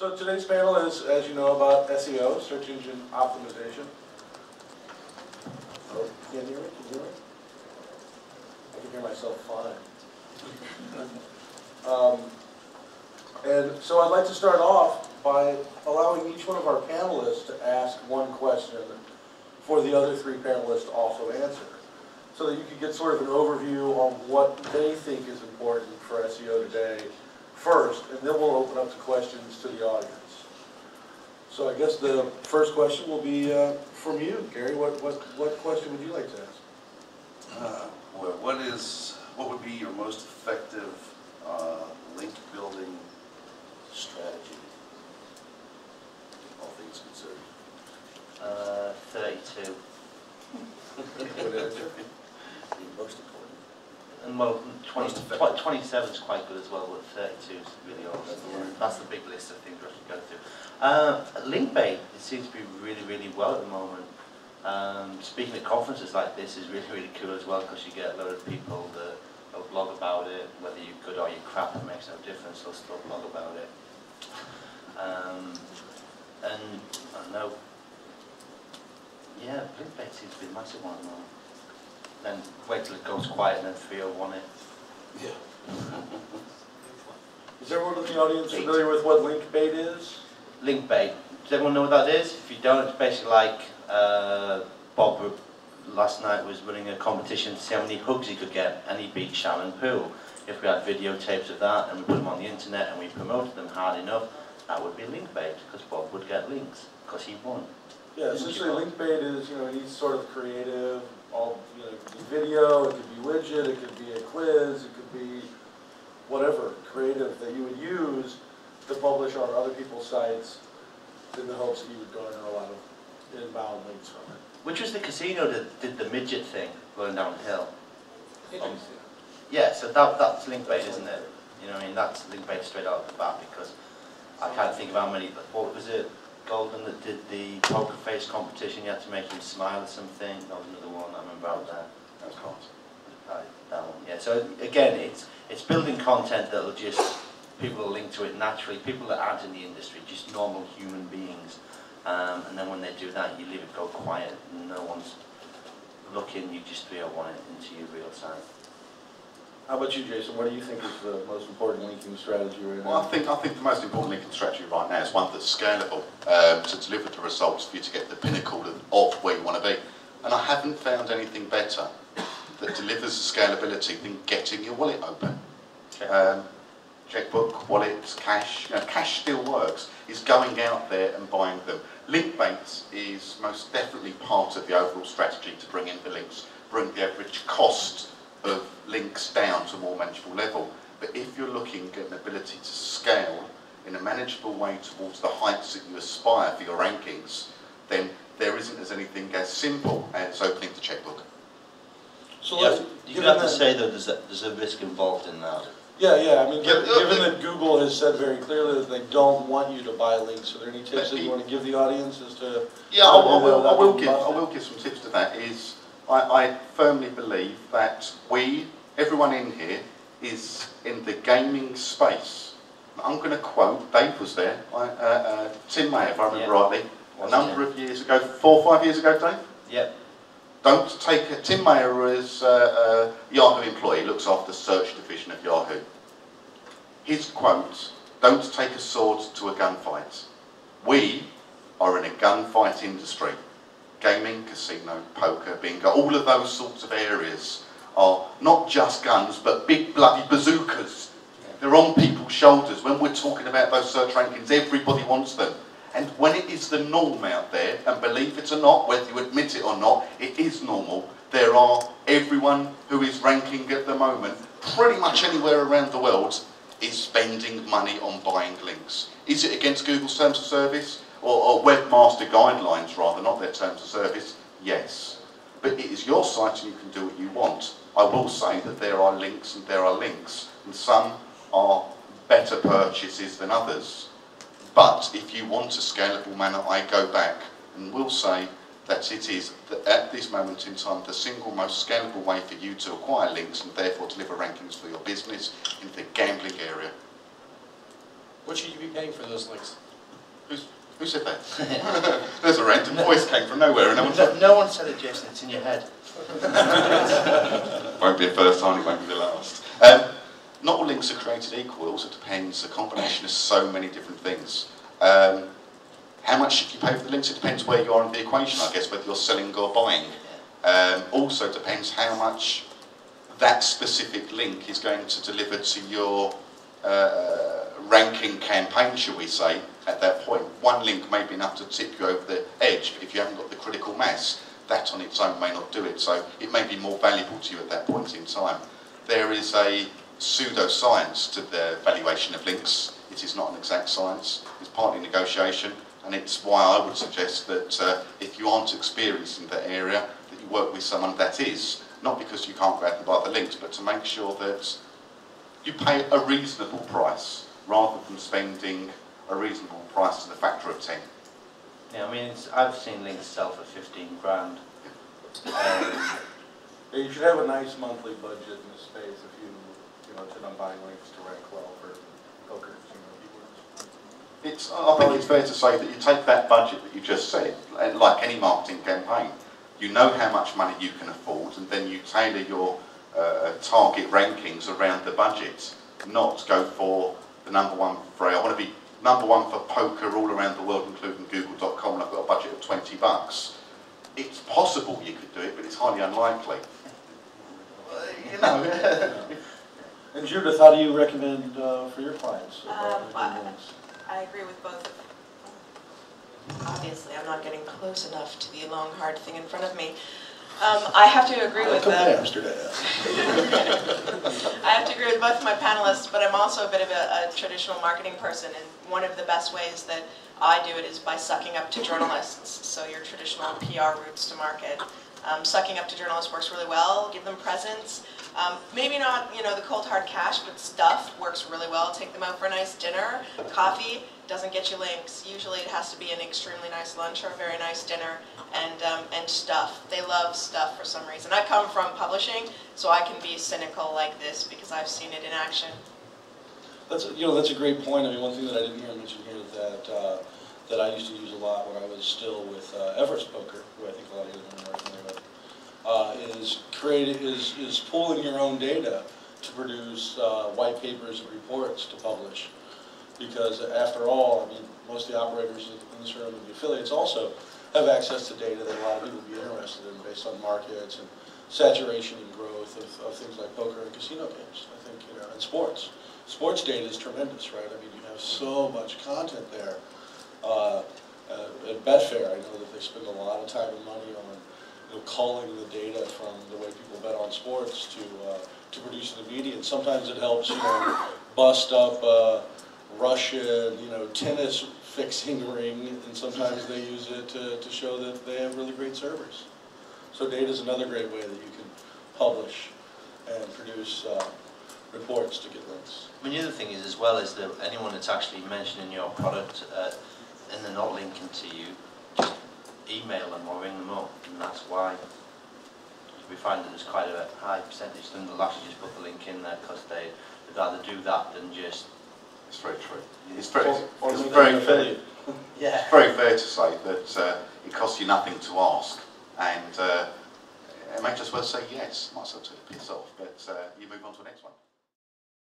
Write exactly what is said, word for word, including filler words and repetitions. So today's panel is, as you know, about S E O, search engine optimization. Oh, can you hear me? Can you hear me? I can hear myself fine. um, and so I'd like to start off by allowing each one of our panelists to ask one question for the other three panelists to also answer, so that you can get sort of an overview on what they think is important for S E O today first, and then we'll open up to questions to the audience. So I guess the first question will be uh, from you, Gary. What, what, what question would you like to ask? Uh, what, is, what would be your most effective uh, link building strategy, all things considered? Uh, thirty-two. Most important. And well, twenty-seven is quite good as well, but thirty-two is really awesome. Yeah. That's the big list of things we should go through. Uh, Linkbait, it seems to be really, really well at the moment. Um, speaking at conferences like this is really, really cool as well, because you get a load of people that will blog about it, whether you're good or you're crap, it makes no difference, they'll still blog about it. Um, and I don't know. Yeah, Linkbait seems to be a massive one at the moment. Then wait till it goes quiet and then three oh one it. Yeah. Is everyone in the audience Bait. familiar with what Linkbait is? Linkbait. Does everyone know what that is? If you don't, it's basically like uh, Bob last night was running a competition to see how many hugs he could get, and he beat Shannon Poole. If we had videotapes of that and we put them on the internet and we promoted them hard enough, that would be Linkbait, because Bob would get links, because he won. Yeah, essentially Linkbait is, you know, he's sort of creative. All, you know, it could be video, it could be widget, it could be a quiz, it could be whatever creative that you would use to publish on other people's sites in the hopes that you would garner a lot of inbound links from it. Which was the casino that did the midget thing going downhill. Um, yeah, so that, that's Linkbait, isn't it? You know what I mean? That's Linkbait straight out of the bat, because I can't think of how many, but what was it? Golden that did the poker face competition, you had to make him smile or something. That was another one I remember out there. That was content. That one, yeah. So again, it's it's building content that'll just, people will link to it naturally. People that aren't in the industry, just normal human beings. Um, and then when they do that, you leave it go quiet. And no one's looking. You just three oh one it into your real time. How about you, Jason? What do you think is the most important linking strategy right now? Well, I think, I think the most important linking strategy right now is one that's scalable um, to deliver the results for you to get the pinnacle of, of where you want to be. And I haven't found anything better that delivers the scalability than getting your wallet open. Um, checkbook, wallets, cash, you know, cash still works. It's going out there and buying them. Linkbait is most definitely part of the overall strategy to bring in the links, bring the average cost of links down to a more manageable level. But if you're looking at an ability to scale in a manageable way towards the heights that you aspire for your rankings, then there isn't as anything as simple as opening the checkbook. So yeah, you have to say though, there's a, there's a risk involved in that. Yeah, yeah. I mean, given, yeah, given that Google has said very clearly that they don't want you to buy links, are there any tips that you want to give the audience as to? Yeah, I will, I will, I will give. I will give some tips to that. Is I firmly believe that we, everyone in here, is in the gaming space. I'm going to quote, Dave was there, I, uh, uh, Tim Mayer, if I remember yep. rightly, a number of years ago, four or five years ago, Dave? Yep. Don't take, a, Tim Mayer is uh, a Yahoo employee, looks after the search division of Yahoo. His quote, don't take a sword to a gunfight. We are in a gunfight industry. Gaming, casino, poker, bingo, all of those sorts of areas are not just guns, but big bloody bazookas. They're on people's shoulders. When we're talking about those search rankings, everybody wants them. And when it is the norm out there, and believe it or not, whether you admit it or not, it is normal. There are everyone who is ranking at the moment, pretty much anywhere around the world, is spending money on buying links. Is it against Google's terms of service? Or, or webmaster guidelines rather, not their terms of service, yes. But it is your site and you can do what you want. I will say that there are links and there are links, and some are better purchases than others. But if you want a scalable manner, I go back and will say that it is, that at this moment in time, the single most scalable way for you to acquire links and therefore deliver rankings for your business in the gambling area. What should you be paying for those links? Who's, who said that? There's a random no, voice came from nowhere. And no, one no, no one said it, Jason. It's in your head. Won't be the first time, it won't be the last. Um, not all links are created equal. It also depends. The combination of so many different things. Um, how much should you pay for the links? It depends where you are in the equation, I guess, whether you're selling or buying. Um, also depends how much that specific link is going to deliver to your uh, ranking campaign, shall we say, at that point. One link may be enough to tip you over the edge, but if you haven't got the critical mass, that on its own may not do it. So it may be more valuable to you at that point in time. There is a pseudoscience to the valuation of links. It is not an exact science. It's partly negotiation, and it's why I would suggest that uh, if you aren't experienced in that area, that you work with someone that is. Not because you can't go out and buy the links, but to make sure that you pay a reasonable price rather than spending a reasonable price to the factor of ten. Yeah, I mean, it's, I've seen links sell for fifteen grand. Um, you should have a nice monthly budget in this space if you, you know, intend on buying links to rank well for poker. It's, I think it's fair to say that you take that budget that you just said, and like any marketing campaign, you know how much money you can afford, and then you tailor your uh, target rankings around the budget, not go for the number one for, I want to be number one for poker all around the world, including google dot com, and I've got a budget of twenty bucks. It's possible you could do it, but it's highly unlikely. Well, you know. And Judith, how do you recommend uh, for your clients? Um, I agree with both. Obviously, I'm not getting close enough to the long, hard thing in front of me. Um, I have to agree with them. I have to agree with both of my panelists, but I'm also a bit of a, a traditional marketing person, and one of the best ways that I do it is by sucking up to journalists, so your traditional P R routes to market. Um, sucking up to journalists works really well. Give them presents. Um, maybe not, you know, the cold hard cash, but stuff works really well. Take them out for a nice dinner. Coffee doesn't get you links. Usually, it has to be an extremely nice lunch or a very nice dinner, and um, and stuff. They love stuff for some reason. I come from publishing, so I can be cynical like this because I've seen it in action. That's a, you know that's a great point. I mean, one thing that I didn't hear mentioned here that uh, that I used to use a lot when I was still with uh, Everest Poker, who I think a lot of you are familiar with. Uh, is creating is is pooling your own data to produce uh, white papers and reports to publish, because after all, I mean, most of the operators in this room and the affiliates also have access to data that a lot of people would be interested in, based on markets and saturation and growth of, of things like poker and casino games. I think you know, and sports. Sports data is tremendous, right? I mean, you have so much content there. Uh, at Betfair, I know that they spend a lot of time and money on. Culling the data from the way people bet on sports to uh, to produce the media, and sometimes it helps you know bust up uh, Russian you know tennis fixing ring, and sometimes they use it to to show that they have really great servers. So data is another great way that you can publish and produce uh, reports to get links. I mean, the other thing is as well is that anyone that's actually mentioning your product uh, and they're not linking to you, just email them or ring them up, and that's why we find that there's quite a high percentage of them that will actually just put the link in there because they, they'd rather do that than just... It's very true. It's very, or, or it's very, fair, yeah. It's very fair to say that uh, it costs you nothing to ask, and uh, it may just well say yes. Might as well take the piss off, but uh, you move on to the next one.